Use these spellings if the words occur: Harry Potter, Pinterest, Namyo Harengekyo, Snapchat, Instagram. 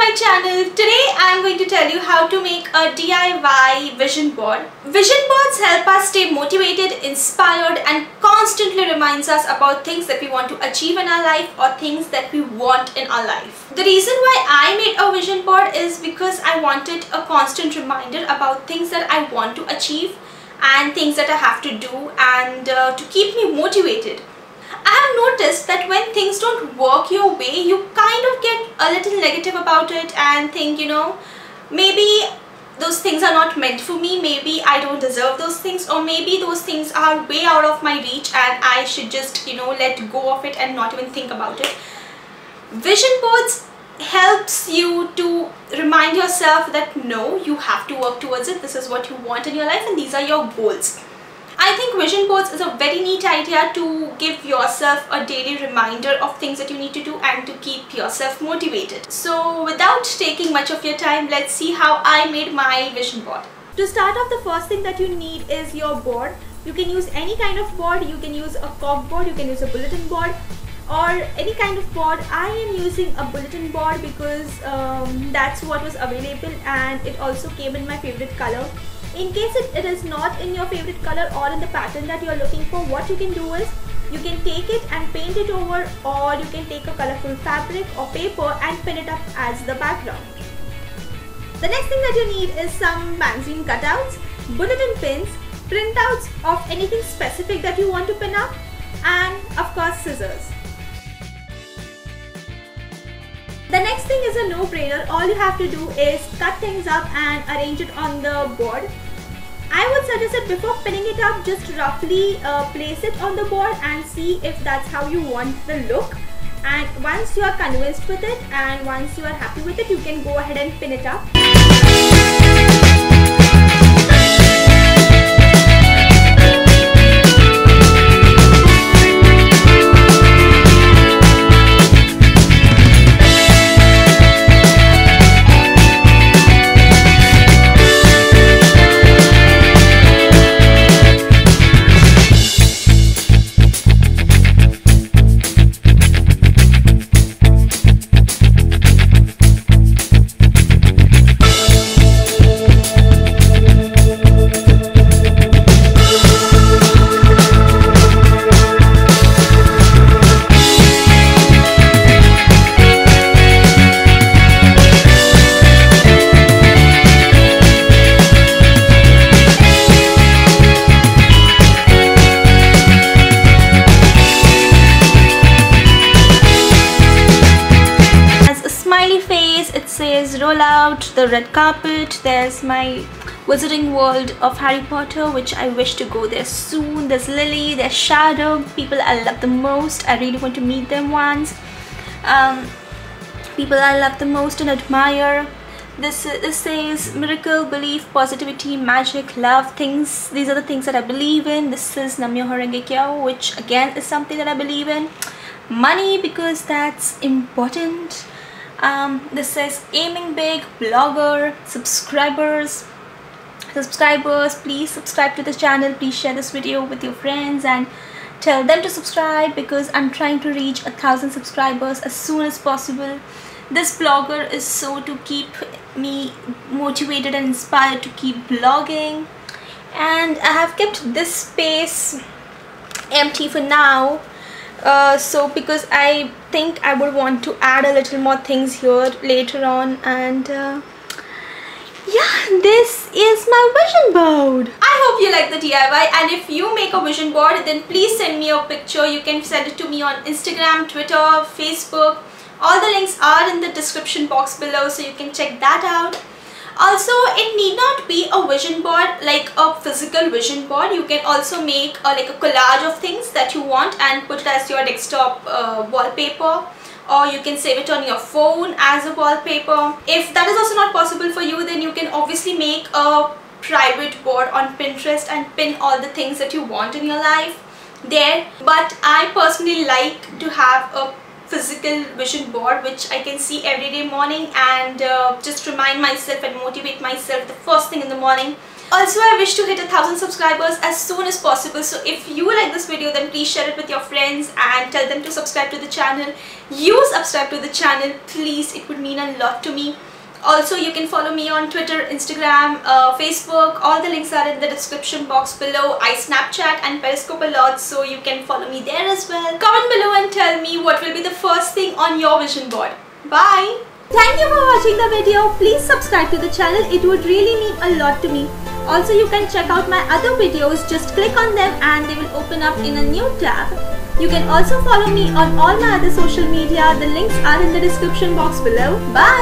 my channel. Today I am going to tell you how to make a DIY vision board. Vision boards help us stay motivated, inspired and constantly reminds us about things that we want to achieve in our life or things that we want in our life. The reason why I made a vision board is because I wanted a constant reminder about things that I want to achieve and things that I have to do and to keep me motivated. I have noticed that when things don't work your way, you kind of get a little negative about it and think, you know, maybe those things are not meant for me, maybe I don't deserve those things, or maybe those things are way out of my reach and I should just, you know, let go of it and not even think about it. Vision boards helps you to remind yourself that no, you have to work towards it, this is what you want in your life and these are your goals. I think vision boards is a very neat idea to give yourself a daily reminder of things that you need to do and to keep yourself motivated. So without taking much of your time, let's see how I made my vision board. To start off, the first thing that you need is your board. You can use any kind of board. You can use a cork board, you can use a bulletin board or any kind of board. I am using a bulletin board because that's what was available and it also came in my favorite color. In case it is not in your favorite color or in the pattern that you are looking for, what you can do is you can take it and paint it over, or you can take a colorful fabric or paper and pin it up as the background. The next thing that you need is some magazine cutouts, bulletin pins, printouts of anything specific that you want to pin up, and of course scissors. The next thing is a no-brainer. All you have to do is cut things up and arrange it on the board. I would suggest that before pinning it up, just roughly place it on the board and see if that's how you want the look. And once you are convinced with it and once you are happy with it, you can go ahead and pin it up. Roll out the red carpet. There's my Wizarding World of Harry Potter, which I wish to go there soon. There's Lily, there's Shadow, people I love the most. I really want to meet them once. People I love the most and admire. This says miracle, belief, positivity, magic, love, things. These are the things that I believe in. This is Namyo Harengekyo, which again is something that I believe in. Money, because that's important. This says aiming big, blogger, subscribers, please subscribe to this channel, please share this video with your friends and tell them to subscribe because I'm trying to reach 1,000 subscribers as soon as possible. This blogger is so to keep me motivated and inspired to keep blogging, and I have kept this space empty for now. So because I think I would want to add a little more things here later on, and yeah, this is my vision board. I hope you like the DIY, and if you make a vision board then please send me a picture. You can send it to me on Instagram, Twitter, Facebook. All the links are in the description box below, so you can check that out. Also, it need not be a vision board, like a physical vision board. You can also make like a collage of things that you want and put it as your desktop wallpaper, or you can save it on your phone as a wallpaper. If that is also not possible for you, then you can obviously make a private board on Pinterest and pin all the things that you want in your life there. But I personally like to have a physical vision board which I can see every day morning and just remind myself and motivate myself the first thing in the morning Also, I wish to hit 1,000 subscribers as soon as possible, so if you like this video then please share it with your friends and tell them to subscribe to the channel. You subscribe to the channel, please, it would mean a lot to me. Also, you can follow me on Twitter, Instagram, Facebook. All the links are in the description box below. I Snapchat and Periscope a lot, so you can follow me there as well. Comment below and tell me what will be the first thing on your vision board. Bye! Thank you for watching the video. Please subscribe to the channel. It would really mean a lot to me. Also, you can check out my other videos. Just click on them and they will open up in a new tab. You can also follow me on all my other social media. The links are in the description box below. Bye!